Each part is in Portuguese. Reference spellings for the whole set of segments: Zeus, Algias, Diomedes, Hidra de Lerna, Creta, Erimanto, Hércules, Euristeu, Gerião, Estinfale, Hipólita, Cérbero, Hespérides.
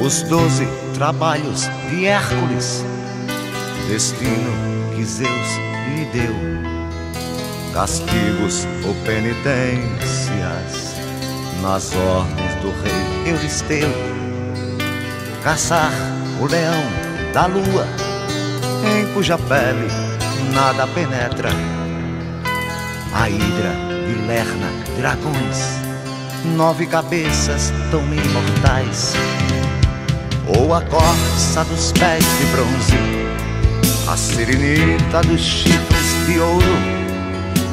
os 12 trabalhos de Hércules, destino que Zeus lhe deu, castigos ou penitências nas ordens do rei Euristeu, caçar o leão da lua, em cuja pele nada penetra, a Hidra de Lerna, dragões, 9 cabeças tão imortais, ou a corça dos pés de bronze, a sirenita dos chifres de ouro,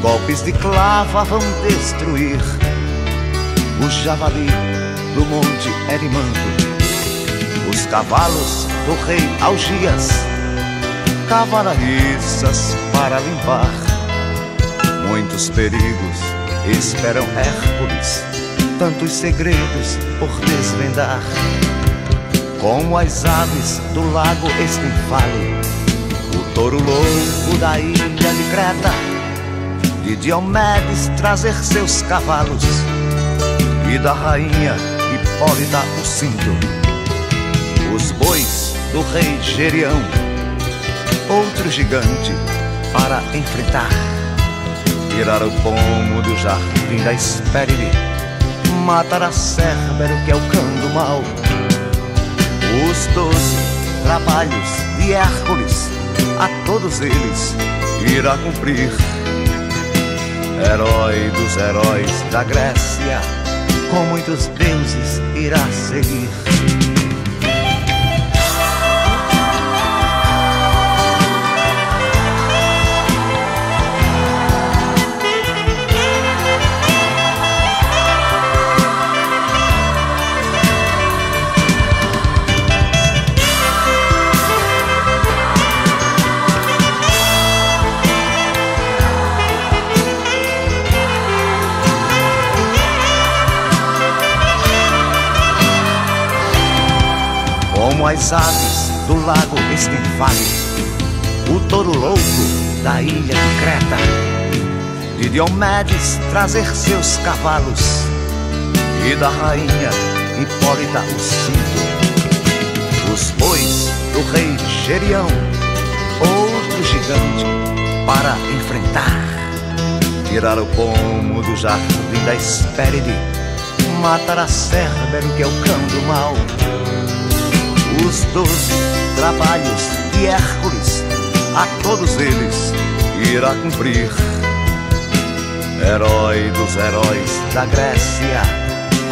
golpes de clava vão destruir o javali do monte Erimanto, os cavalos do rei Algias, cavalariças para limpar. Muitos perigos esperam Hércules, tantos segredos por desvendar, como as aves do lago Estinfale, o touro louco da ilha de Creta, de Diomedes trazer seus cavalos, e da rainha Hipólita o cinto, os bois do rei Gerião, outro gigante para enfrentar, tirar o pomo do jardim da Hespérides, matar a Cérbero que é o cão do mal, os 12 trabalhos de Hércules, a todos eles irá cumprir, herói dos heróis da Grécia, com muitos deuses irá seguir. Como as aves do lago Estinfale, o touro louco da ilha de Creta, de Diomedes trazer seus cavalos, e da rainha Hipólita o cinto, os bois do rei Gerião, outro gigante para enfrentar, tirar o pomo do jardim da Hespéride, matar a Cérbero que é o cão do mal, os 12 trabalhos de Hércules, a todos eles irá cumprir, herói dos heróis da Grécia,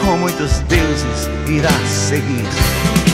com muitos deuses irá seguir.